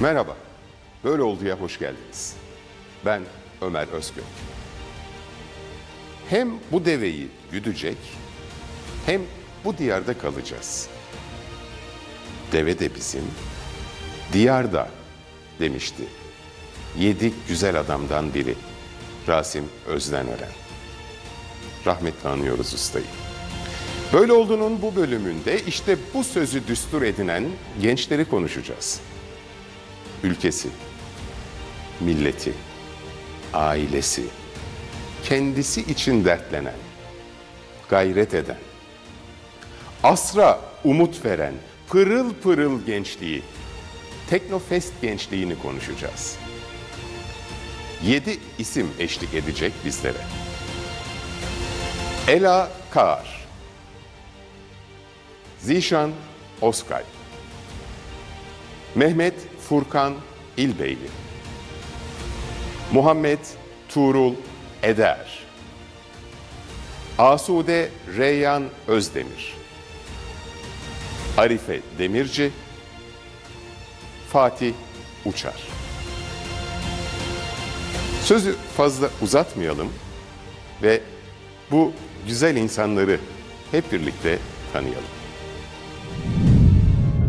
Merhaba, Böyle Oldu'ya hoş geldiniz. Ben Ömer Özgün. Hem bu deveyi güdecek, hem bu diyarda kalacağız. Deve de bizim, diyarda demişti 7 güzel adamdan biri, Rasim Özdeneren. Rahmetle anıyoruz ustayı. Böyle Oldu'nun bu bölümünde işte bu sözü düstur edinen gençleri konuşacağız. Ülkesi, milleti, ailesi, kendisi için dertlenen, gayret eden, asra umut veren, pırıl pırıl gençliği, Teknofest gençliğini konuşacağız. 7 isim eşlik edecek bizlere. Ela Kar, Zişan Oskay, Mehmet Furkan İlbeyli, Muhammet Tuğrul Eder, Asude Reyyan Özdemir, Arife Demirci, Fatih Uçar. Sözü fazla uzatmayalım ve bu güzel insanları hep birlikte tanıyalım.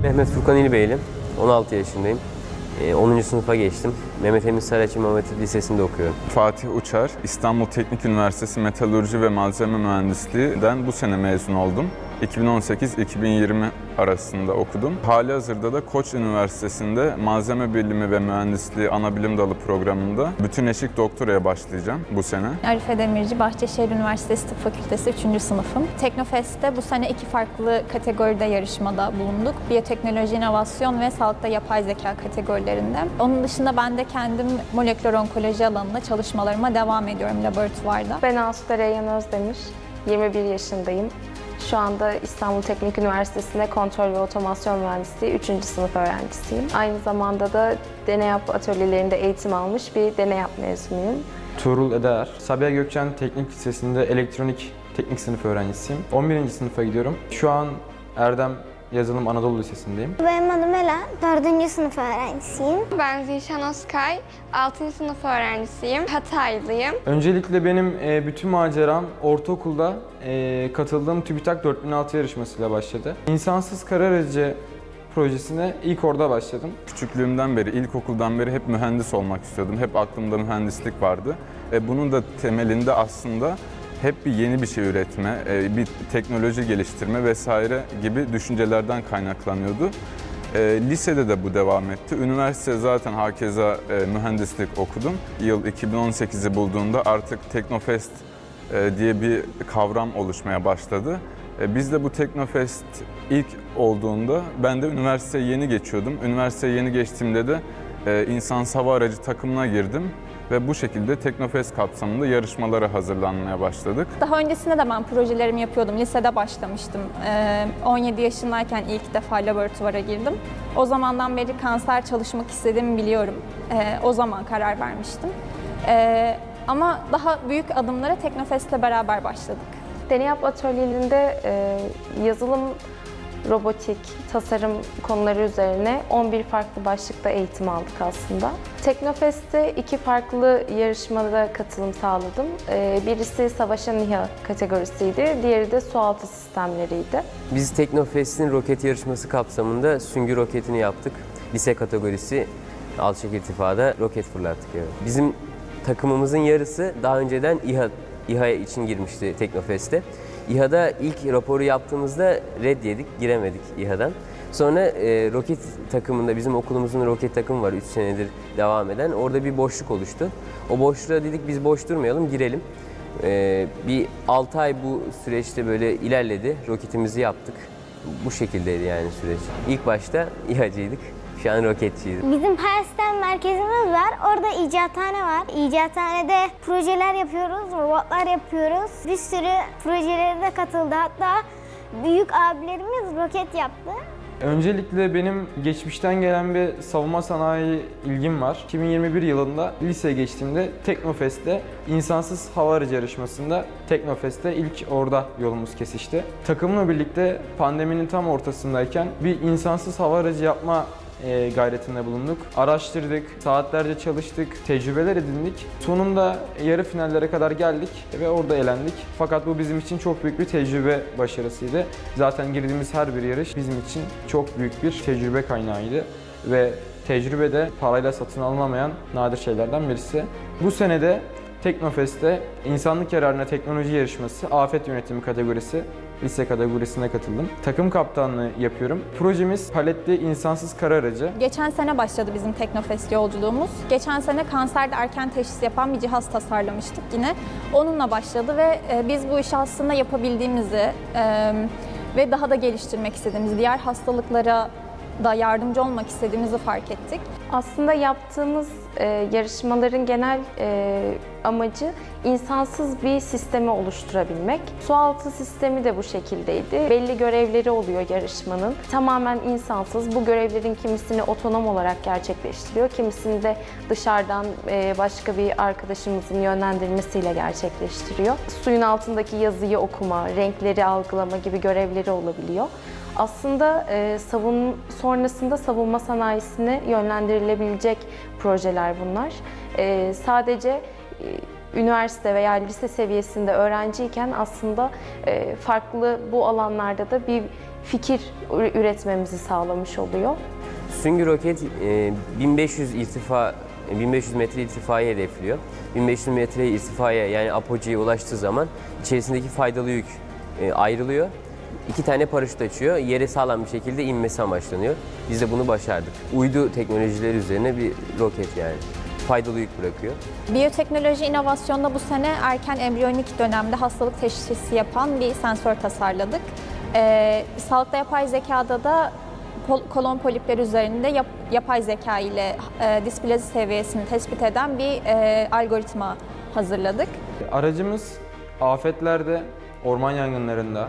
Mehmet Furkan İlbeyli, 16 yaşındayım. 10. sınıfa geçtim. Mehmet Emin Sarıçın Mehmet'in Lisesi'nde okuyorum. Fatih Uçar, İstanbul Teknik Üniversitesi Metalurji ve Malzeme Mühendisliği'den bu sene mezun oldum. 2018-2020 arasında okudum. Halihazırda da Koç Üniversitesi'nde Malzeme Bilimi ve Mühendisliği Anabilim Dalı programında bütün eşik doktoraya başlayacağım bu sene. Arife Demirci, Bahçeşehir Üniversitesi Tıp Fakültesi 3. sınıfım. Teknofest'te bu sene 2 farklı kategoride yarışmada bulunduk. Biyoteknoloji, inovasyon ve sağlıkta yapay zeka kategorilerinde. Onun dışında ben de kendim moleküler onkoloji alanında çalışmalarıma devam ediyorum laboratuvarda. Ben Asude Reyyan Özdemir, 21 yaşındayım. Şu anda İstanbul Teknik Üniversitesi'nde Kontrol ve Otomasyon Mühendisliği 3. sınıf öğrencisiyim. Aynı zamanda da Deneyap atölyelerinde eğitim almış bir Deneyap mezunuyum. Tuğrul Eder, Sabiha Gökçen Teknik Lisesi'nde elektronik teknik sınıf öğrencisiyim. 11. sınıfa gidiyorum. Şu an Erdem Yazılım Anadolu Lisesi'ndeyim. Benim adım Ela, 4. sınıf öğrencisiyim. Ben Zişan Oskay, 6. sınıf öğrencisiyim. Hataylıyım. Öncelikle benim bütün maceram ortaokulda katıldığım TÜBİTAK 4006 yarışmasıyla başladı. İnsansız kara aracı projesine ilk orada başladım. Küçüklüğümden beri, ilkokuldan beri hep mühendis olmak istiyordum. Hep aklımda mühendislik vardı. Bunun da temelinde aslında hep yeni bir şey üretme, bir teknoloji geliştirme vesaire gibi düşüncelerden kaynaklanıyordu. Lisede de bu devam etti. Üniversite zaten hakeza mühendislik okudum. Yıl 2018'i bulduğunda artık Teknofest diye bir kavram oluşmaya başladı. Biz de bu Teknofest ilk olduğunda ben de üniversiteye yeni geçiyordum. Üniversiteye yeni geçtiğimde de insansız hava aracı takımına girdim. Ve bu şekilde Teknofest kapsamında yarışmalara hazırlanmaya başladık. Daha öncesinde de ben projelerimi yapıyordum. Lisede başlamıştım. 17 yaşındayken ilk defa laboratuvara girdim. O zamandan beri kanser çalışmak istediğimi biliyorum. O zaman karar vermiştim. Ama daha büyük adımlara Teknofest'le beraber başladık. Deneyap atölyelerinde yazılım, robotik, tasarım konuları üzerine 11 farklı başlıkta eğitim aldık aslında. Teknofest'te 2 farklı yarışmada katılım sağladım. Birisi Savaşan İHA kategorisiydi, diğeri de sualtı sistemleriydi. Biz Teknofest'in roket yarışması kapsamında süngü roketini yaptık. Lise kategorisi alçak irtifada roket fırlattık. Evet. Bizim takımımızın yarısı daha önceden İHA için girmişti Teknofest'te. İHA'da ilk raporu yaptığımızda red yedik, giremedik İHA'dan. Sonra roket takımında, bizim okulumuzun roket takımı var 3 senedir devam eden. Orada bir boşluk oluştu. O boşluğa dedik biz boş durmayalım, girelim. Bir 6 ay bu süreçte böyle ilerledi. Roketimizi yaptık. Bu şekildeydi yani süreç. İlk başta İHA'cıydık. Şu an roketçiyiz. Bizim Paris'ten merkezimiz var. Orada icathane var. İcathanede projeler yapıyoruz, robotlar yapıyoruz. Bir sürü projelere de katıldı. Hatta büyük abilerimiz roket yaptı. Öncelikle benim geçmişten gelen bir savunma sanayi ilgim var. 2021 yılında liseye geçtiğimde Teknofest'te insansız hava aracı yarışmasında Teknofest'te ilk orada yolumuz kesişti. Takımla birlikte pandeminin tam ortasındayken bir insansız hava aracı yapma gayretinde bulunduk. Araştırdık, saatlerce çalıştık, tecrübeler edindik. Sonunda yarı finallere kadar geldik ve orada elendik. Fakat bu bizim için çok büyük bir tecrübe başarısıydı. Zaten girdiğimiz her bir yarış bizim için çok büyük bir tecrübe kaynağıydı. Ve tecrübe de parayla satın alınamayan nadir şeylerden birisi. Bu senede Teknofest'te insanlık yararına teknoloji yarışması, afet yönetimi kategorisi, lise kategorisine katıldım. Takım kaptanlığı yapıyorum. Projemiz paletli insansız kara aracı. Geçen sene başladı bizim Teknofest yolculuğumuz. Geçen sene kanserde erken teşhis yapan bir cihaz tasarlamıştık yine. Onunla başladı ve biz bu işi aslında yapabildiğimizi ve daha da geliştirmek istediğimiz diğer hastalıklara da yardımcı olmak istediğimizi fark ettik. Aslında yaptığımız yarışmaların genel amacı insansız bir sistemi oluşturabilmek. Sualtı sistemi de bu şekildeydi. Belli görevleri oluyor yarışmanın. Tamamen insansız. Bu görevlerin kimisini otonom olarak gerçekleştiriyor. Kimisini de dışarıdan başka bir arkadaşımızın yönlendirmesiyle gerçekleştiriyor. Suyun altındaki yazıyı okuma, renkleri algılama gibi görevleri olabiliyor. Aslında sonrasında savunma sanayisine yönlendirilebilecek projeler bunlar. Sadece üniversite veya lise seviyesinde öğrenciyken aslında farklı bu alanlarda da bir fikir üretmemizi sağlamış oluyor. Süngü roket 1500 metre irtifayı hedefliyor. 1500 metre irtifaya, yani apogee'ye ulaştığı zaman içerisindeki faydalı yük ayrılıyor. 2 tane paraşüt açıyor. Yere sağlam bir şekilde inmesi amaçlanıyor. Biz de bunu başardık. Uydu teknolojileri üzerine bir roket yani. Faydalı yük bırakıyor. Biyoteknoloji inovasyonda bu sene erken embriyonik dönemde hastalık teşhisi yapan bir sensör tasarladık. Sağlıkta yapay zekada da kolon polipleri üzerinde yapay zeka ile displazi seviyesini tespit eden bir algoritma hazırladık. Aracımız afetlerde, orman yangınlarında,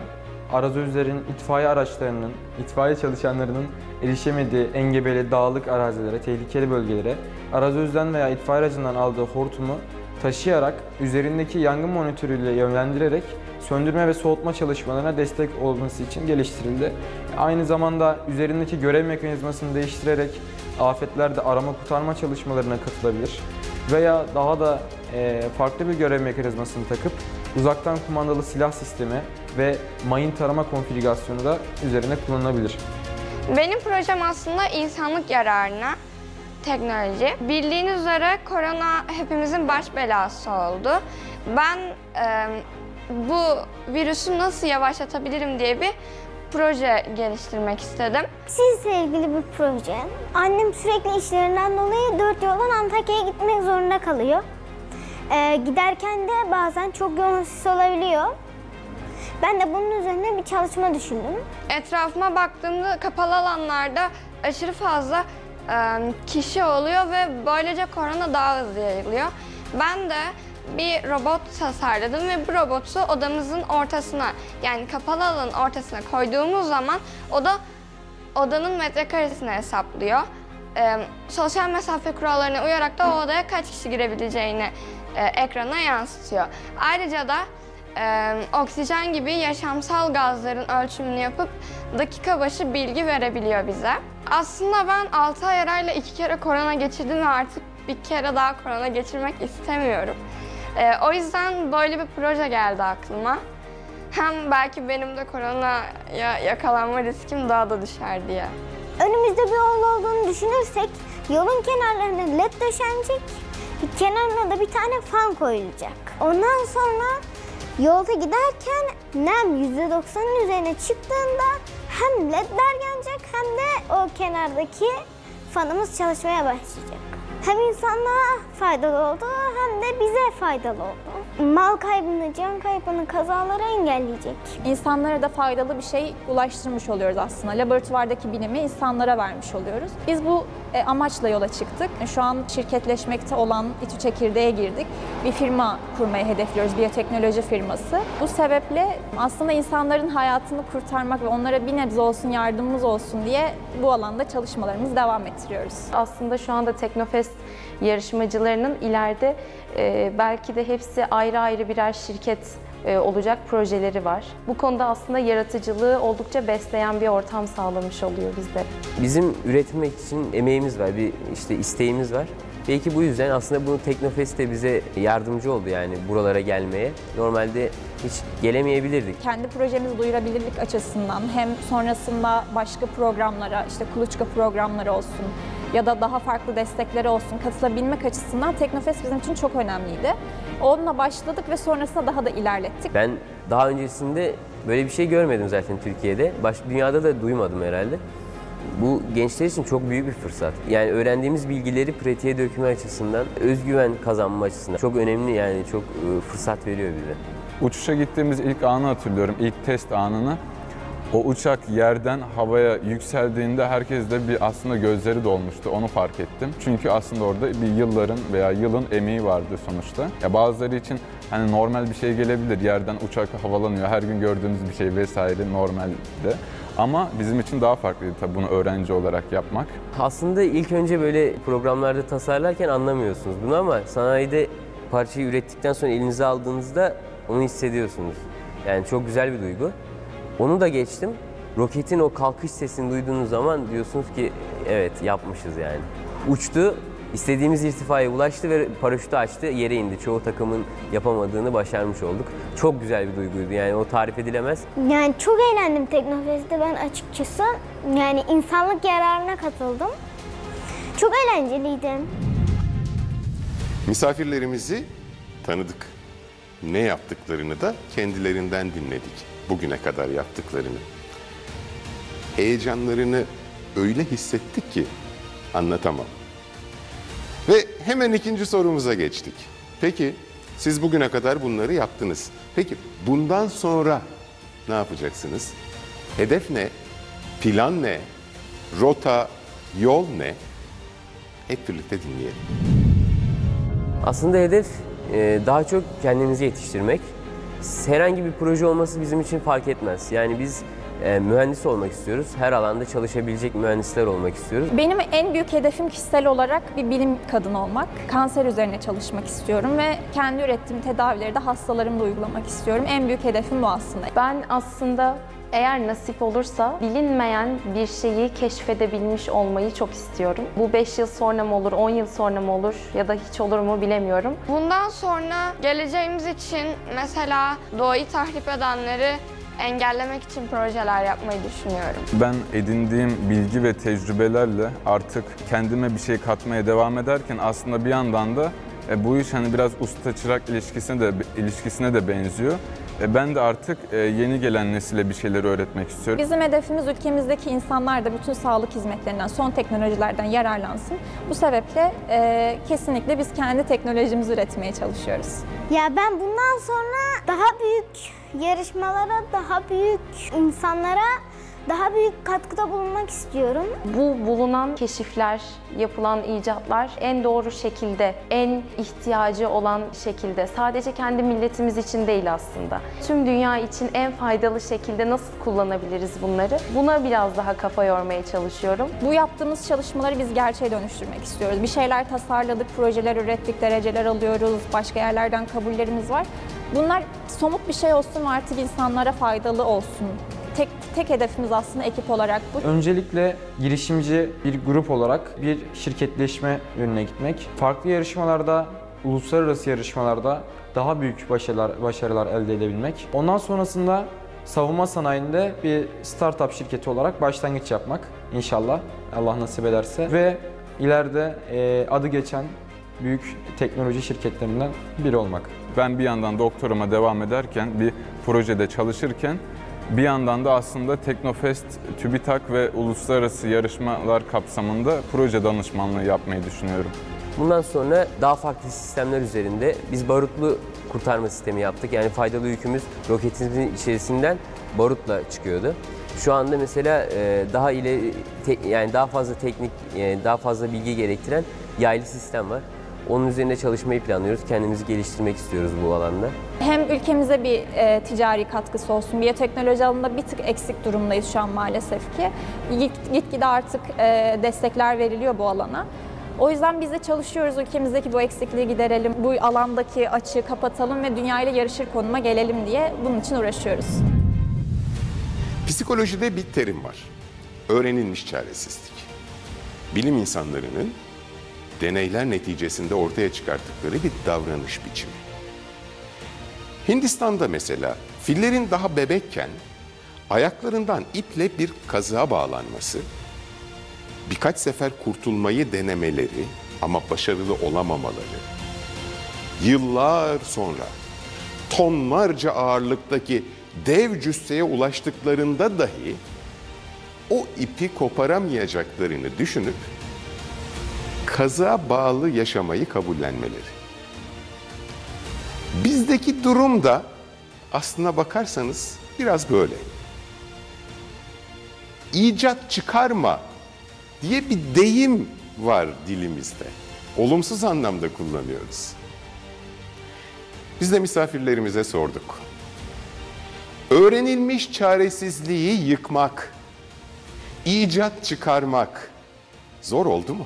arazözlerin, itfaiye araçlarının, itfaiye çalışanlarının erişemediği engebeli dağlık arazilere, tehlikeli bölgelere arazözden veya itfaiye aracından aldığı hortumu taşıyarak, üzerindeki yangın monitörüyle yönlendirerek söndürme ve soğutma çalışmalarına destek olması için geliştirildi. Aynı zamanda üzerindeki görev mekanizmasını değiştirerek afetlerde arama-kurtarma çalışmalarına katılabilir veya daha da farklı bir görev mekanizmasını takıp uzaktan kumandalı silah sistemi ve mayın tarama konfigürasyonu da üzerine kullanılabilir. Benim projem aslında insanlık yararına teknoloji. Bildiğiniz üzere korona hepimizin baş belası oldu. Ben bu virüsü nasıl yavaşlatabilirim diye bir proje geliştirmek istedim. Sizle ilgili bir proje. Annem sürekli işlerinden dolayı 4 yoldan Antakya'ya gitmek zorunda kalıyor. Giderken de bazen çok yoğun sis olabiliyor. Ben de bunun üzerine bir çalışma düşündüm. Etrafıma baktığımda kapalı alanlarda aşırı fazla kişi oluyor ve böylece korona daha hızlı yayılıyor. Ben de bir robot tasarladım ve bu robotu odamızın ortasına, yani kapalı alanın ortasına koyduğumuz zaman o da odanın metrekaresini hesaplıyor. Sosyal mesafe kurallarına uyarak da o odaya kaç kişi girebileceğini ekrana yansıtıyor. Ayrıca da oksijen gibi yaşamsal gazların ölçümünü yapıp dakika başı bilgi verebiliyor bize. Aslında ben 6 ay arayla 2 kere korona geçirdim ve artık bir kere daha korona geçirmek istemiyorum. O yüzden böyle bir proje geldi aklıma. Hem belki benim de koronaya yakalanma riskim daha da düşer diye. Önümüzde bir yol olduğunu düşünürsek yolun kenarlarına led döşenecek, kenarına da bir tane fan koyulacak. Ondan sonra yolda giderken nem %90'ın üzerine çıktığında hem ledler yanacak hem de o kenardaki fanımız çalışmaya başlayacak. Hem insanlığa faydalı oldu hem de bize faydalı oldu. Mal kaybını, can kaybını, kazaları engelleyecek. İnsanlara da faydalı bir şey ulaştırmış oluyoruz aslında. Laboratuvardaki bilimi insanlara vermiş oluyoruz. Biz bu amaçla yola çıktık. Şu an şirketleşmekte olan İTÜ Çekirdeğe girdik. Bir firma kurmayı hedefliyoruz, biyoteknoloji firması. Bu sebeple aslında insanların hayatını kurtarmak ve onlara bir nebze olsun, yardımımız olsun diye bu alanda çalışmalarımızı devam ettiriyoruz. Aslında şu anda Teknofest yarışmacılarının ileride belki de hepsi ayrı ayrı birer şirket olacak projeleri var. Bu konuda aslında yaratıcılığı oldukça besleyen bir ortam sağlamış oluyor bizde. Bizim üretmek için emeğimiz var, bir işte isteğimiz var. Belki bu yüzden aslında bunu Teknofest de bize yardımcı oldu, yani buralara gelmeye. Normalde hiç gelemeyebilirdik. Kendi projemizi duyurabilirlik açısından hem sonrasında başka programlara, işte kuluçka programları olsun ya da daha farklı destekleri olsun katılabilmek açısından Teknofest bizim için çok önemliydi. Onunla başladık ve sonrasında daha da ilerlettik. Ben daha öncesinde böyle bir şey görmedim zaten Türkiye'de. Dünyada da duymadım herhalde. Bu gençler için çok büyük bir fırsat. Yani öğrendiğimiz bilgileri pratiğe dökme açısından, özgüven kazanma açısından çok önemli, yani çok fırsat veriyor bize. Uçuşa gittiğimiz ilk anı hatırlıyorum, ilk test anını. O uçak yerden havaya yükseldiğinde herkes de bir aslında gözleri dolmuştu, onu fark ettim. Çünkü aslında orada bir yılların veya yılın emeği vardı sonuçta. Ya bazıları için hani normal bir şey gelebilir, yerden uçak havalanıyor, her gün gördüğümüz bir şey vesaire normalde. Ama bizim için daha farklıydı tabii bunu öğrenci olarak yapmak. Aslında ilk önce böyle programlarda tasarlarken anlamıyorsunuz bunu ama sanayide parçayı ürettikten sonra elinize aldığınızda onu hissediyorsunuz. Yani çok güzel bir duygu. Onu da geçtim. Roketin o kalkış sesini duyduğunuz zaman diyorsunuz ki evet yapmışız yani. Uçtu, istediğimiz irtifaya ulaştı ve paraşütü açtı, yere indi. Çoğu takımın yapamadığını başarmış olduk. Çok güzel bir duyguydu, yani o tarif edilemez. Yani çok eğlendim Teknofest'te ben açıkçası. Yani insanlık yararına katıldım. Çok eğlenceliydi. Misafirlerimizi tanıdık. Ne yaptıklarını da kendilerinden dinledik. Bugüne kadar yaptıklarını. Heyecanlarını öyle hissettik ki anlatamam. Ve hemen ikinci sorumuza geçtik. Peki siz bugüne kadar bunları yaptınız. Peki bundan sonra ne yapacaksınız? Hedef ne? Plan ne? Rota, yol ne? Hep birlikte dinleyelim. Aslında hedef daha çok kendimizi yetiştirmek. Herhangi bir proje olması bizim için fark etmez. Yani biz mühendis olmak istiyoruz. Her alanda çalışabilecek mühendisler olmak istiyoruz. Benim en büyük hedefim kişisel olarak bir bilim kadını olmak. Kanser üzerine çalışmak istiyorum ve kendi ürettiğim tedavileri de hastalarımda uygulamak istiyorum. En büyük hedefim bu aslında. Ben aslında eğer nasip olursa bilinmeyen bir şeyi keşfedebilmiş olmayı çok istiyorum. Bu 5 yıl sonra mı olur, 10 yıl sonra mı olur ya da hiç olur mu bilemiyorum. Bundan sonra geleceğimiz için mesela doğayı tahrip edenleri engellemek için projeler yapmayı düşünüyorum. Ben edindiğim bilgi ve tecrübelerle artık kendime bir şey katmaya devam ederken aslında bir yandan da bu iş hani biraz usta çırak ilişkisine de benziyor. Ben de artık yeni gelen nesile bir şeyleri öğretmek istiyorum. Bizim hedefimiz ülkemizdeki insanlar da bütün sağlık hizmetlerinden, son teknolojilerden yararlansın. Bu sebeple kesinlikle biz kendi teknolojimizi üretmeye çalışıyoruz. Ya ben bundan sonra daha büyük yarışmalara, daha büyük insanlara daha büyük katkıda bulunmak istiyorum. Bu bulunan keşifler, yapılan icatlar en doğru şekilde, en ihtiyacı olan şekilde, sadece kendi milletimiz için değil aslında. Tüm dünya için en faydalı şekilde nasıl kullanabiliriz bunları? Buna biraz daha kafa yormaya çalışıyorum. Bu yaptığımız çalışmaları biz gerçeğe dönüştürmek istiyoruz. Bir şeyler tasarladık, projeler ürettik, dereceler alıyoruz, başka yerlerden kabullerimiz var. Bunlar somut bir şey olsun ve artık insanlara faydalı olsun. Tek hedefimiz aslında ekip olarak bu. Öncelikle girişimci bir grup olarak bir şirketleşme yönüne gitmek. Farklı yarışmalarda, uluslararası yarışmalarda daha büyük başarılar elde edebilmek. Ondan sonrasında savunma sanayinde bir startup şirketi olarak başlangıç yapmak inşallah, Allah nasip ederse. Ve ileride adı geçen büyük teknoloji şirketlerinden biri olmak. Ben bir yandan doktoruma devam ederken, bir projede çalışırken bir yandan da aslında Teknofest, TÜBİTAK ve uluslararası yarışmalar kapsamında proje danışmanlığı yapmayı düşünüyorum. Bundan sonra daha farklı sistemler üzerinde biz barutlu kurtarma sistemi yaptık. Yani faydalı yükümüz roketimizin içerisinden barutla çıkıyordu. Şu anda mesela daha ileri, yani daha fazla teknik, daha fazla bilgi gerektiren yaylı sistem var. Onun üzerine çalışmayı planlıyoruz. Kendimizi geliştirmek istiyoruz bu alanda. Hem ülkemize bir ticari katkısı olsun, biyoteknoloji alanında bir tık eksik durumdayız şu an maalesef ki. Gitgide artık destekler veriliyor bu alana. O yüzden biz de çalışıyoruz, ülkemizdeki bu eksikliği giderelim, bu alandaki açığı kapatalım ve dünyayla yarışır konuma gelelim diye bunun için uğraşıyoruz. Psikolojide bir terim var. Öğrenilmiş çaresizlik. Bilim insanlarının deneyler neticesinde ortaya çıkarttıkları bir davranış biçimi. Hindistan'da mesela fillerin daha bebekken ayaklarından iple bir kazığa bağlanması, birkaç sefer kurtulmayı denemeleri ama başarılı olamamaları, yıllar sonra tonlarca ağırlıktaki dev cüsseye ulaştıklarında dahi o ipi koparamayacaklarını düşünüp kazığa bağlı yaşamayı kabullenmeleri. Bizdeki durum da aslına bakarsanız biraz böyle. İcat çıkarma diye bir deyim var dilimizde. Olumsuz anlamda kullanıyoruz. Biz de misafirlerimize sorduk. Öğrenilmiş çaresizliği yıkmak, icat çıkarmak zor oldu mu?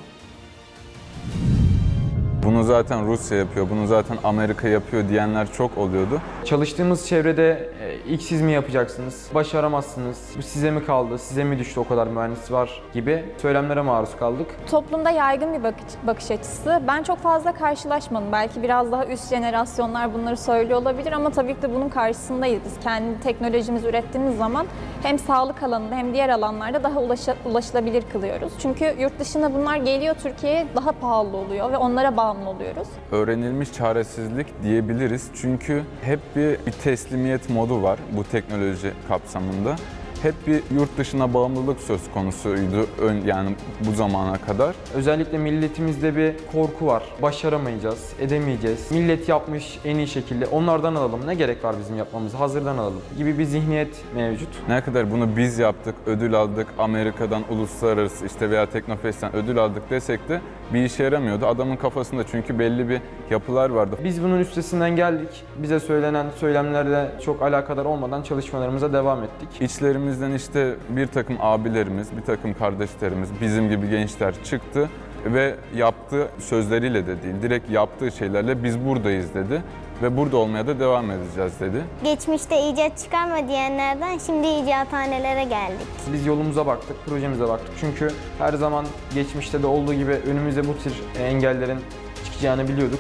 Bunu zaten Rusya yapıyor, bunu zaten Amerika yapıyor diyenler çok oluyordu. Çalıştığımız çevrede ilk siz mi yapacaksınız, başaramazsınız, bu size mi kaldı, size mi düştü o kadar mühendis var gibi söylemlere maruz kaldık. Toplumda yaygın bir bakış açısı. Ben çok fazla karşılaşmadım. Belki biraz daha üst jenerasyonlar bunları söylüyor olabilir ama tabii ki de bunun karşısındayız. Biz kendi teknolojimizi ürettiğimiz zaman hem sağlık alanında hem diğer alanlarda daha ulaşılabilir kılıyoruz. Çünkü yurt dışına bunlar geliyor, Türkiye'ye daha pahalı oluyor ve onlara bağımlı oluyoruz. Öğrenilmiş çaresizlik diyebiliriz çünkü hep bir teslimiyet modu var bu teknoloji kapsamında. Hep bir yurt dışına bağımlılık söz konusuydu yani bu zamana kadar. Özellikle milletimizde bir korku var. Başaramayacağız, edemeyeceğiz. Millet yapmış en iyi şekilde, onlardan alalım. Ne gerek var bizim yapmamıza, hazırdan alalım gibi bir zihniyet mevcut. Ne kadar bunu biz yaptık, ödül aldık, Amerika'dan, uluslararası işte veya Teknofest'ten ödül aldık desek de bir işe yaramıyordu adamın kafasında çünkü belli bir yapılar vardı. Biz bunun üstesinden geldik. Bize söylenen söylemlerle çok alakadar olmadan çalışmalarımıza devam ettik. İçlerimiz işte bir takım abilerimiz, bir takım kardeşlerimiz, bizim gibi gençler çıktı ve yaptığı sözleriyle de değil, direkt yaptığı şeylerle biz buradayız dedi ve burada olmaya da devam edeceğiz dedi. Geçmişte icat çıkarma diyenlerden şimdi icathanelere geldik. Biz yolumuza baktık, projemize baktık çünkü her zaman geçmişte de olduğu gibi önümüze bu tür engellerin çıkacağını biliyorduk.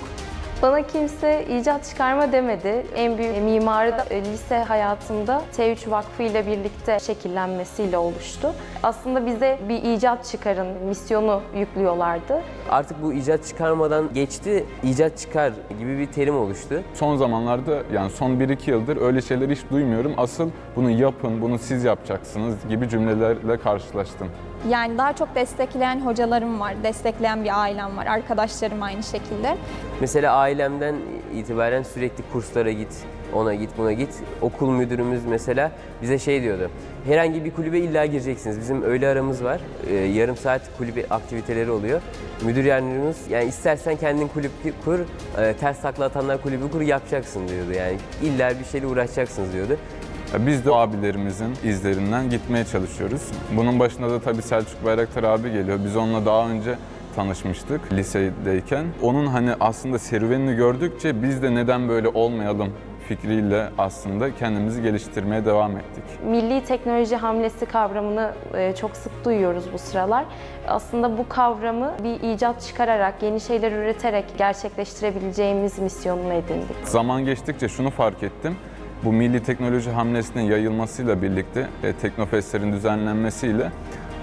Bana kimse icat çıkarma demedi. En büyük mimarı da lise hayatımda T3 Vakfı ile birlikte şekillenmesiyle oluştu. Aslında bize bir icat çıkarın misyonu yüklüyorlardı. Artık bu icat çıkarmadan geçti, icat çıkar gibi bir terim oluştu. Son zamanlarda yani son 1-2 yıldır öyle şeyler hiç duymuyorum. Asıl bunu yapın, bunu siz yapacaksınız gibi cümlelerle karşılaştım. Yani daha çok destekleyen hocalarım var, destekleyen bir ailem var, arkadaşlarım aynı şekilde. Mesela ailemden itibaren sürekli kurslara git, ona git, buna git. Okul müdürümüz mesela bize şey diyordu, herhangi bir kulübe illa gireceksiniz. Bizim öğle aramız var, yarım saat kulübe aktiviteleri oluyor. Müdür yardımcımız, yani istersen kendin kulüp kur, ters takla atanlar kulübü kur, yapacaksın diyordu. Yani illa bir şeyle uğraşacaksınız diyordu. Biz de abilerimizin izlerinden gitmeye çalışıyoruz. Bunun başında da tabii Selçuk Bayraktar abi geliyor. Biz onunla daha önce tanışmıştık lisedeyken. Onun hani aslında serüvenini gördükçe biz de neden böyle olmayalım fikriyle aslında kendimizi geliştirmeye devam ettik. Milli teknoloji hamlesi kavramını çok sık duyuyoruz bu sıralar. Aslında bu kavramı bir icat çıkararak, yeni şeyler üreterek gerçekleştirebileceğimiz misyonunu edindik. Zaman geçtikçe şunu fark ettim. Bu milli teknoloji hamlesinin yayılmasıyla birlikte, Teknofestlerin düzenlenmesiyle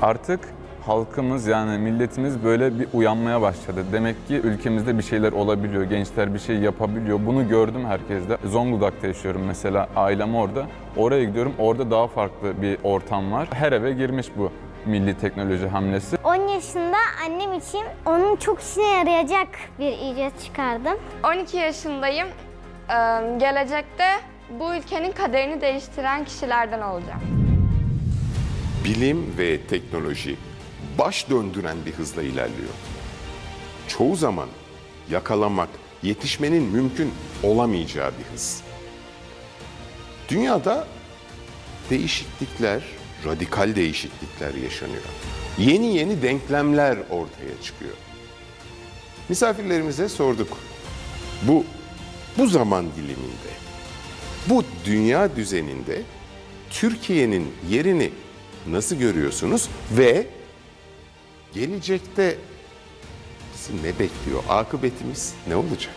artık halkımız yani milletimiz böyle bir uyanmaya başladı. Demek ki ülkemizde bir şeyler olabiliyor, gençler bir şey yapabiliyor. Bunu gördüm herkeste. Zonguldak'ta yaşıyorum mesela, ailem orada. Oraya gidiyorum, orada daha farklı bir ortam var. Her eve girmiş bu milli teknoloji hamlesi. 10 yaşında annem için onun çok işine yarayacak bir icat çıkardım. 12 yaşındayım, gelecekte bu ülkenin kaderini değiştiren kişilerden olacağım. Bilim ve teknoloji baş döndüren bir hızla ilerliyor. Çoğu zaman yakalamak, yetişmenin mümkün olamayacağı bir hız. Dünyada değişiklikler, radikal değişiklikler yaşanıyor. Yeni denklemler ortaya çıkıyor. Misafirlerimize sorduk. Bu zaman diliminde, bu dünya düzeninde Türkiye'nin yerini nasıl görüyorsunuz ve gelecekte bizi ne bekliyor, akıbetimiz ne olacak?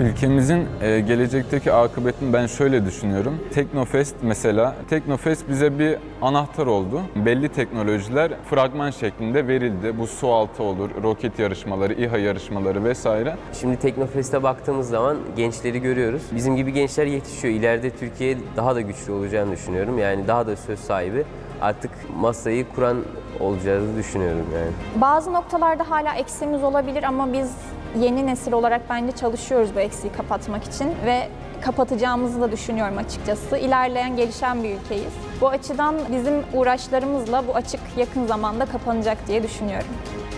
Ülkemizin gelecekteki akıbetini ben şöyle düşünüyorum. Teknofest mesela, Teknofest bize bir anahtar oldu. Belli teknolojiler fragman şeklinde verildi. Bu sualtı olur, roket yarışmaları, İHA yarışmaları vesaire. Şimdi Teknofest'e baktığımız zaman gençleri görüyoruz. Bizim gibi gençler yetişiyor. İleride Türkiye daha da güçlü olacağını düşünüyorum. Yani daha da söz sahibi. Artık masayı kuran olacağını düşünüyorum yani. Bazı noktalarda hala eksiğimiz olabilir ama biz yeni nesil olarak bence çalışıyoruz bu eksiği kapatmak için ve kapatacağımızı da düşünüyorum açıkçası. İlerleyen, gelişen bir ülkeyiz. Bu açıdan bizim uğraşlarımızla bu açık yakın zamanda kapanacak diye düşünüyorum.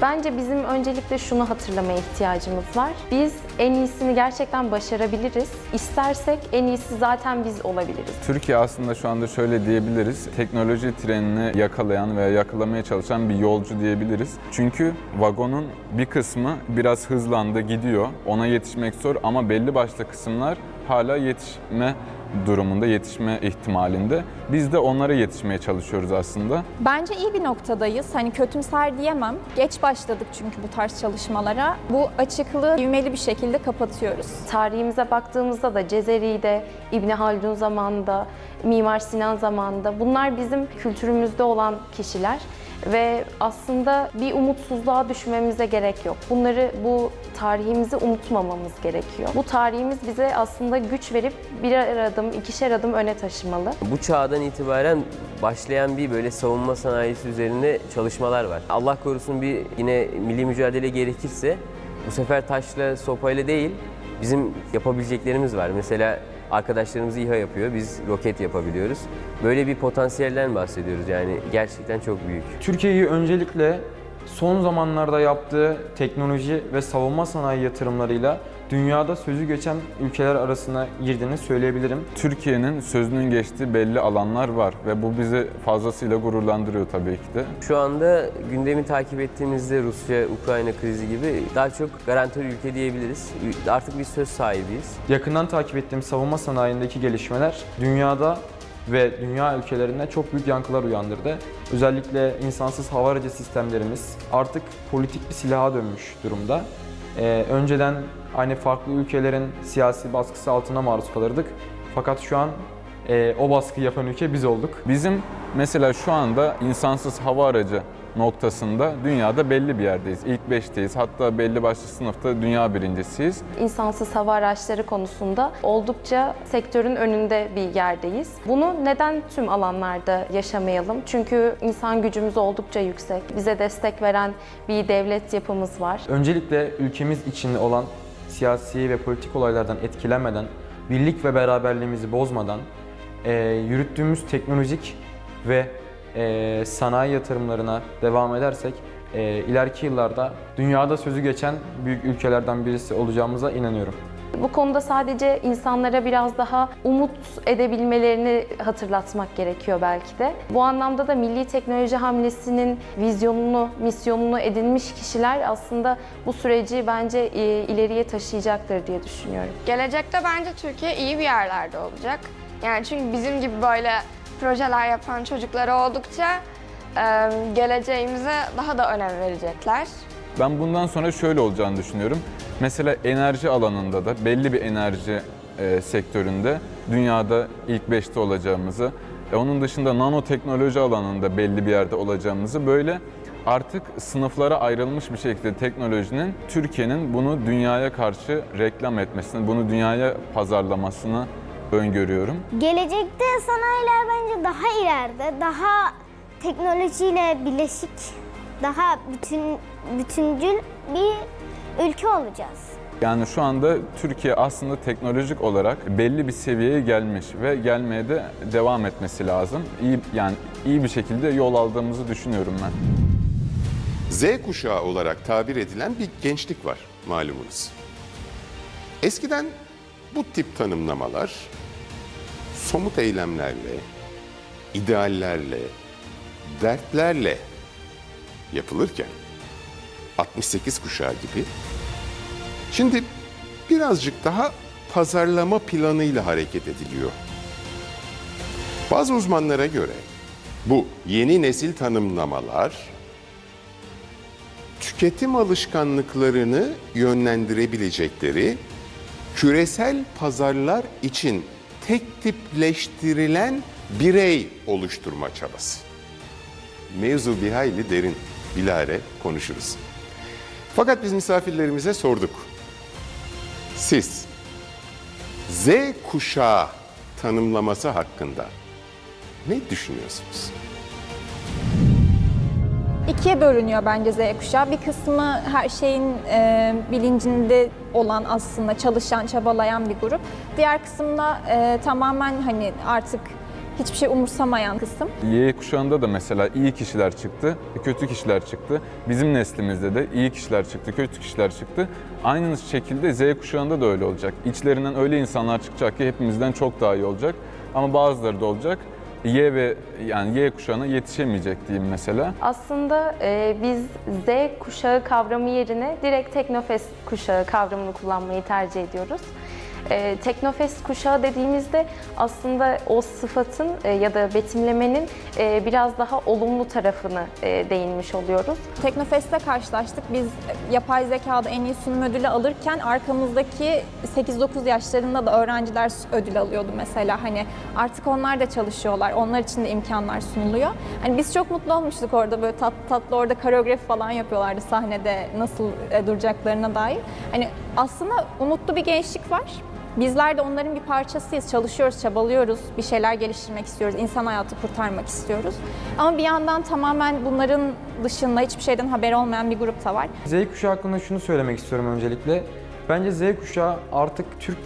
Bence bizim öncelikle şunu hatırlamaya ihtiyacımız var. Biz en iyisini gerçekten başarabiliriz. İstersek en iyisi zaten biz olabiliriz. Türkiye aslında şu anda şöyle diyebiliriz. Teknoloji trenini yakalayan veya yakalamaya çalışan bir yolcu diyebiliriz. Çünkü vagonun bir kısmı biraz hızlandı, gidiyor. Ona yetişmek zor ama belli başlı kısımlar hala yetişme durumunda, yetişme ihtimalinde. Biz de onlara yetişmeye çalışıyoruz aslında. Bence iyi bir noktadayız. Hani kötümser diyemem. Geç başladık çünkü bu tarz çalışmalara. Bu açıklığı ivmeli bir şekilde kapatıyoruz. Tarihimize baktığımızda da Cezeri'de, İbni Haldun zamanında, Mimar Sinan zamanında bunlar bizim kültürümüzde olan kişiler. Ve aslında bir umutsuzluğa düşmemize gerek yok. Bu tarihimizi unutmamamız gerekiyor. Bu tarihimiz bize aslında güç verip birer adım, ikişer adım öne taşımalı. Bu çağdan itibaren başlayan bir böyle savunma sanayisi üzerinde çalışmalar var. Allah korusun bir yine milli mücadele gerekirse bu sefer taşla, sopayla değil, bizim yapabileceklerimiz var. Mesela arkadaşlarımız İHA yapıyor, biz roket yapabiliyoruz. Böyle bir potansiyelden bahsediyoruz yani gerçekten çok büyük. Türkiye'yi öncelikle son zamanlarda yaptığı teknoloji ve savunma sanayi yatırımlarıyla dünyada sözü geçen ülkeler arasına girdiğini söyleyebilirim. Türkiye'nin sözünün geçtiği belli alanlar var ve bu bizi fazlasıyla gururlandırıyor tabii ki de. Şu anda gündemi takip ettiğimizde Rusya-Ukrayna krizi gibi daha çok garantör ülke diyebiliriz. Artık bir söz sahibiyiz. Yakından takip ettiğim savunma sanayindeki gelişmeler dünyada ve dünya ülkelerinde çok büyük yankılar uyandırdı. Özellikle insansız hava aracı sistemlerimiz artık politik bir silaha dönmüş durumda. Önceden aynı farklı ülkelerin siyasi baskısı altına maruz kalırdık. Fakat şu an o baskı yapan ülke biz olduk. Bizim mesela şu anda insansız hava aracı noktasında dünyada belli bir yerdeyiz. İlk 5'teyiz. Hatta belli başlı sınıfta dünya birincisiyiz. İnsansız hava araçları konusunda oldukça sektörün önünde bir yerdeyiz. Bunu neden tüm alanlarda yaşamayalım? Çünkü insan gücümüz oldukça yüksek. Bize destek veren bir devlet yapımız var. Öncelikle ülkemiz için olan siyasi ve politik olaylardan etkilenmeden, birlik ve beraberliğimizi bozmadan yürüttüğümüz teknolojik ve sanayi yatırımlarına devam edersek ileriki yıllarda dünyada sözü geçen büyük ülkelerden birisi olacağımıza inanıyorum. Bu konuda sadece insanlara biraz daha umut edebilmelerini hatırlatmak gerekiyor belki de. Bu anlamda da milli teknoloji hamlesinin vizyonunu, misyonunu edinmiş kişiler aslında bu süreci bence ileriye taşıyacaktır diye düşünüyorum. Gelecekte bence Türkiye iyi bir yerlerde olacak. Yani çünkü bizim gibi böyle projeler yapan çocukları oldukça geleceğimize daha da önem verecekler. Ben bundan sonra şöyle olacağını düşünüyorum. Mesela enerji alanında da belli bir enerji sektöründe dünyada ilk 5'te olacağımızı, onun dışında nanoteknoloji alanında belli bir yerde olacağımızı böyle artık sınıflara ayrılmış bir şekilde teknolojinin Türkiye'nin bunu dünyaya karşı reklam etmesini, bunu dünyaya pazarlamasını öngörüyorum. Gelecekte sanayiler bence daha ileride, daha teknolojiyle birleşik, daha bütüncül bir ülke olacağız. Yani şu anda Türkiye aslında teknolojik olarak belli bir seviyeye gelmiş ve gelmeye de devam etmesi lazım. Yani iyi bir şekilde yol aldığımızı düşünüyorum ben. Z kuşağı olarak tabir edilen bir gençlik var malumunuz. Eskiden bu tip tanımlamalar somut eylemlerle, ideallerle, dertlerle yapılırken 68 kuşağı gibi. Şimdi birazcık daha pazarlama planıyla hareket ediliyor. Bazı uzmanlara göre bu yeni nesil tanımlamalar tüketim alışkanlıklarını yönlendirebilecekleri küresel pazarlar için tek tipleştirilen birey oluşturma çabası. Mevzu bir hayli derin, bilahare konuşuruz. Fakat biz misafirlerimize sorduk. Siz Z kuşağı tanımlaması hakkında ne düşünüyorsunuz? İkiye bölünüyor bence Z kuşağı. Bir kısmı her şeyin bilincinde olan, aslında çalışan, çabalayan bir grup. Diğer kısımda tamamen hani artık hiçbir şey umursamayan kısım. Y kuşağında da mesela iyi kişiler çıktı, kötü kişiler çıktı. Bizim neslimizde de iyi kişiler çıktı, kötü kişiler çıktı. Aynı şekilde Z kuşağında da öyle olacak. İçlerinden öyle insanlar çıkacak ki hepimizden çok daha iyi olacak. Ama bazıları da olacak. Y kuşağına yetişemeyecek diyeyim mesela. Aslında biz Z kuşağı kavramı yerine direkt Teknofest kuşağı kavramını kullanmayı tercih ediyoruz. Teknofest kuşağı dediğimizde aslında o sıfatın ya da betimlemenin biraz daha olumlu tarafını değinmiş oluyoruz. Teknofest'le karşılaştık. Biz yapay zekada en iyi sunum ödülü alırken arkamızdaki 8-9 yaşlarında da öğrenciler ödül alıyordu mesela. Hani artık onlar da çalışıyorlar. Onlar için de imkanlar sunuluyor. Hani biz çok mutlu olmuştuk orada, böyle tatlı tatlı orada koreografi falan yapıyorlardı sahnede nasıl duracaklarına dair. Hani aslında umutlu bir gençlik var. Bizler de onların bir parçasıyız. Çalışıyoruz, çabalıyoruz, bir şeyler geliştirmek istiyoruz, insan hayatı kurtarmak istiyoruz. Ama bir yandan tamamen bunların dışında hiçbir şeyden haberi olmayan bir grup da var. Z kuşağı hakkında şunu söylemek istiyorum öncelikle. Bence Z kuşağı artık Türk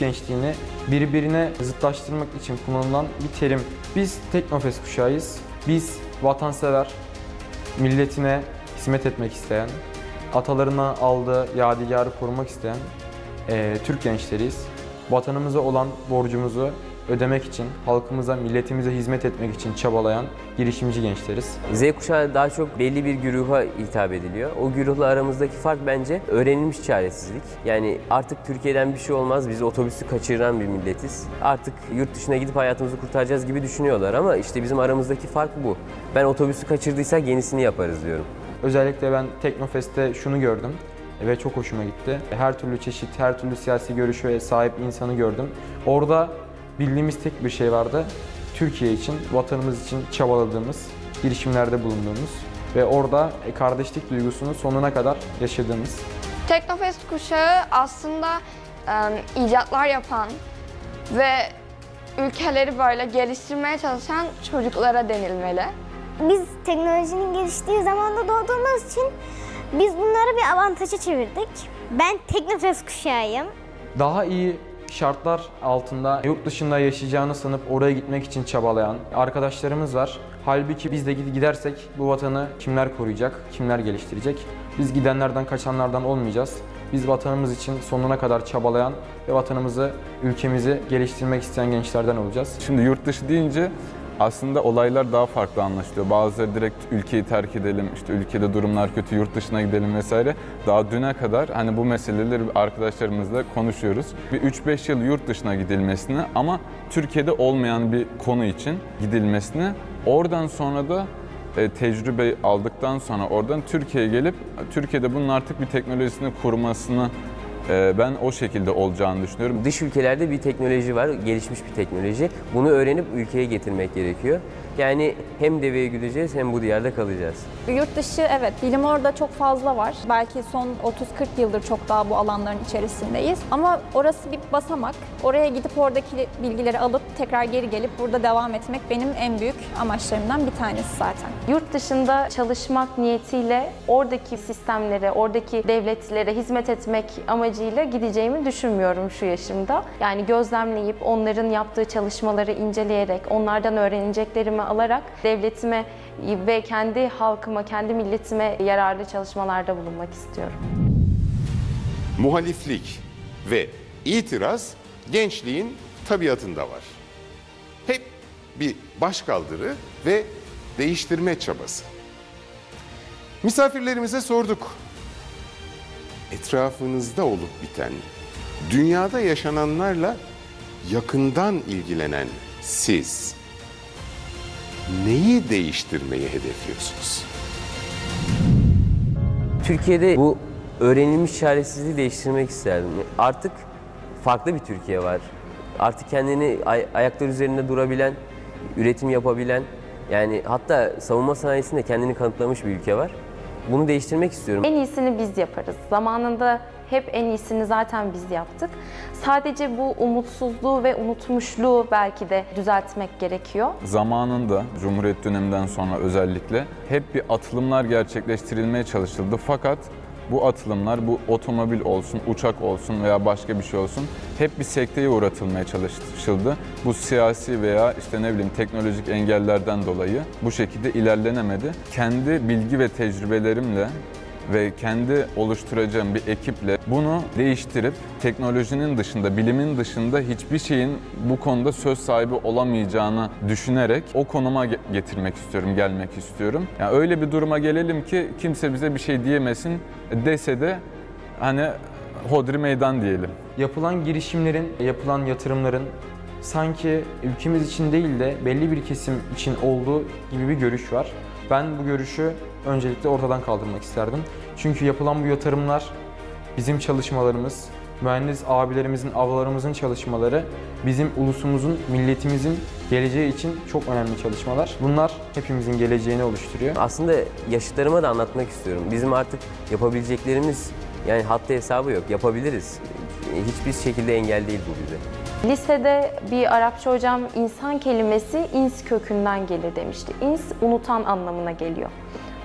gençliğini birbirine zıtlaştırmak için kullanılan bir terim. Biz Teknofest kuşağıyız. Biz vatansever, milletine hizmet etmek isteyen, atalarına aldığı yadigarı korumak isteyen Türk gençleriyiz. Vatanımıza olan borcumuzu ödemek için, halkımıza, milletimize hizmet etmek için çabalayan girişimci gençleriz. Z kuşağı daha çok belli bir güruha hitap ediliyor. O güruhla aramızdaki fark bence öğrenilmiş çaresizlik. Yani artık Türkiye'den bir şey olmaz, biz otobüsü kaçıran bir milletiz. Artık yurt dışına gidip hayatımızı kurtaracağız gibi düşünüyorlar ama işte bizim aramızdaki fark bu. Ben otobüsü kaçırdıysak yenisini yaparız diyorum. Özellikle ben Teknofest'te şunu gördüm ve çok hoşuma gitti. Her türlü çeşit, her türlü siyasi görüşe sahip insanı gördüm. Orada bildiğimiz tek bir şey vardı. Türkiye için, vatanımız için çabaladığımız, girişimlerde bulunduğumuz ve orada kardeşlik duygusunu sonuna kadar yaşadığımız. Teknofest kuşağı aslında icatlar yapan ve ülkeleri böyle geliştirmeye çalışan çocuklara denilmeli. Biz teknolojinin geliştiği zamanda doğduğumuz için biz bunları bir avantaja çevirdik. Ben Teknofest kuşağıyım. Daha iyi şartlar altında yurt dışında yaşayacağını sanıp oraya gitmek için çabalayan arkadaşlarımız var. Halbuki biz de gidersek bu vatanı kimler koruyacak, kimler geliştirecek? Biz gidenlerden, kaçanlardan olmayacağız. Biz vatanımız için sonuna kadar çabalayan ve vatanımızı, ülkemizi geliştirmek isteyen gençlerden olacağız. Şimdi yurt dışı deyince aslında olaylar daha farklı anlaşılıyor. Bazıları direkt ülkeyi terk edelim, işte ülkede durumlar kötü, yurt dışına gidelim vesaire. Daha düne kadar hani bu meseleleri arkadaşlarımızla konuşuyoruz. Bir 3-5 yıl yurt dışına gidilmesini ama Türkiye'de olmayan bir konu için gidilmesini, oradan sonra da tecrübe aldıktan sonra oradan Türkiye'ye gelip Türkiye'de bunun artık bir teknolojisini kurmasını ben o şekilde olacağını düşünüyorum. Dış ülkelerde bir teknoloji var, gelişmiş bir teknoloji. Bunu öğrenip ülkeye getirmek gerekiyor. Yani hem deveye gideceğiz hem bu diyarda kalacağız. Yurt dışı, evet, bilim orada çok fazla var. Belki son 30-40 yıldır çok daha bu alanların içerisindeyiz. Ama orası bir basamak. Oraya gidip oradaki bilgileri alıp tekrar geri gelip burada devam etmek benim en büyük amaçlarımdan bir tanesi zaten. Yurt dışında çalışmak niyetiyle oradaki sistemlere, oradaki devletlere hizmet etmek amacıyla gideceğimi düşünmüyorum şu yaşımda. Yani gözlemleyip onların yaptığı çalışmaları inceleyerek, onlardan öğreneceklerimi alarak devletime ve kendi halkıma, kendi milletime yararlı çalışmalarda bulunmak istiyorum. Muhaliflik ve itiraz gençliğin tabiatında var. Hep bir başkaldırı ve değiştirme çabası. Misafirlerimize sorduk. Etrafınızda olup biten, dünyada yaşananlarla yakından ilgilenen siz neyi değiştirmeyi hedefliyorsunuz? Türkiye'de bu öğrenilmiş çaresizliği değiştirmek isterdim. Artık farklı bir Türkiye var. Artık kendini ayaklar üzerinde durabilen, üretim yapabilen, yani hatta savunma sanayisinde kendini kanıtlamış bir ülke var. Bunu değiştirmek istiyorum. En iyisini biz yaparız. Zamanında hep en iyisini zaten biz yaptık. Sadece bu umutsuzluğu ve unutmuşluğu belki de düzeltmek gerekiyor. Zamanında, Cumhuriyet döneminden sonra özellikle hep bir atılımlar gerçekleştirilmeye çalışıldı. Fakat bu atılımlar, bu otomobil olsun, uçak olsun veya başka bir şey olsun hep bir sekteye uğratılmaya çalışıldı. Bu siyasi veya işte ne bileyim teknolojik engellerden dolayı bu şekilde ilerlenemedi. Kendi bilgi ve tecrübelerimle ve kendi oluşturacağım bir ekiple bunu değiştirip teknolojinin dışında, bilimin dışında hiçbir şeyin bu konuda söz sahibi olamayacağını düşünerek o konuma getirmek istiyorum, gelmek istiyorum. Yani öyle bir duruma gelelim ki kimse bize bir şey diyemesin, dese de hani hodri meydan diyelim. Yapılan girişimlerin, yapılan yatırımların sanki ülkemiz için değil de belli bir kesim için olduğu gibi bir görüş var. Ben bu görüşü öncelikle ortadan kaldırmak isterdim. Çünkü yapılan bu yatırımlar, bizim çalışmalarımız, mühendis abilerimizin, ablalarımızın çalışmaları, bizim ulusumuzun, milletimizin geleceği için çok önemli çalışmalar. Bunlar hepimizin geleceğini oluşturuyor. Aslında yaşıtlarıma da anlatmak istiyorum. Bizim artık yapabileceklerimiz, yani haddi hesabı yok. Yapabiliriz. Hiçbir şekilde engel değil bu bize. Lisede bir Arapça hocam insan kelimesi ins kökünden gelir demişti. İns unutan anlamına geliyor.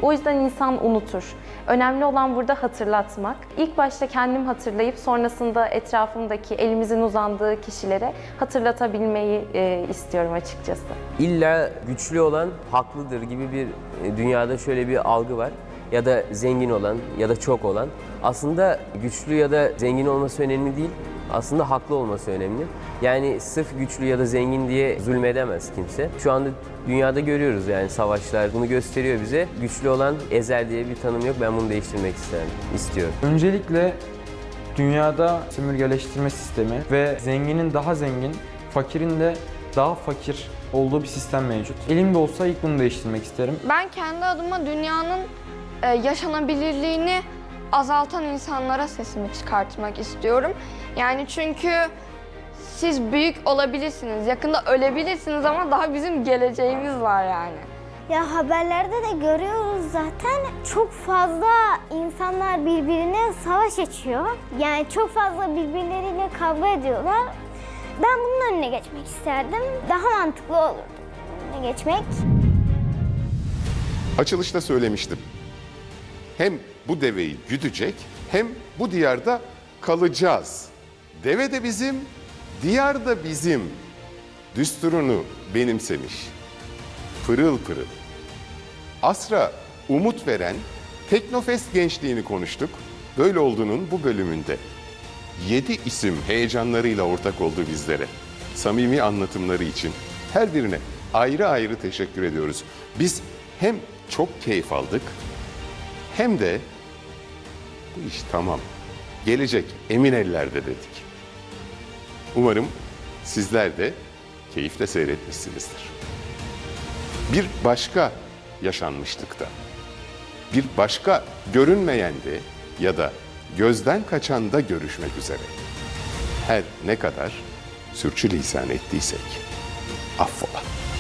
O yüzden insan unutur. Önemli olan burada hatırlatmak. İlk başta kendim hatırlayıp sonrasında etrafımdaki elimizin uzandığı kişilere hatırlatabilmeyi istiyorum açıkçası. İlla güçlü olan haklıdır gibi bir dünyada şöyle bir algı var. Ya da zengin olan ya da çok olan. Aslında güçlü ya da zengin olması önemli değil. Aslında haklı olması önemli. Yani sırf güçlü ya da zengin diye zulmedemez kimse. Şu anda dünyada görüyoruz yani savaşlar. Bunu gösteriyor bize. Güçlü olan ezer diye bir tanım yok. Ben bunu değiştirmek istiyorum. Öncelikle dünyada sömürgeleştirme sistemi ve zenginin daha zengin, fakirin de daha fakir olduğu bir sistem mevcut. Elimde olsa ilk bunu değiştirmek isterim. Ben kendi adıma dünyanın yaşanabilirliğini azaltan insanlara sesimi çıkartmak istiyorum. Yani çünkü siz büyük olabilirsiniz, yakında ölebilirsiniz ama daha bizim geleceğimiz var yani. Ya haberlerde de görüyoruz zaten çok fazla insanlar birbirine savaş açıyor. Yani çok fazla birbirleriyle kavga ediyorlar. Ben bunun önüne geçmek isterdim. Daha mantıklı olurdu önüne geçmek. Açılışta söylemiştim. Hem bu deveyi güdecek hem bu diyarda kalacağız. Deve de bizim, diyar da bizim. Düsturunu benimsemiş. Pırıl pırıl. Asra umut veren Teknofest gençliğini konuştuk. Böyle Oldu'nun bu bölümünde 7 isim heyecanlarıyla ortak oldu bizlere. Samimi anlatımları için her birine ayrı ayrı teşekkür ediyoruz. Biz hem çok keyif aldık hem de bu iş tamam. Gelecek emin ellerde dedik. Umarım sizler de keyifle seyretmişsinizdir. Bir başka yaşanmışlıkta, bir başka görünmeyende ya da gözden kaçanda görüşmek üzere. Her ne kadar sürçülisan ettiysek affola.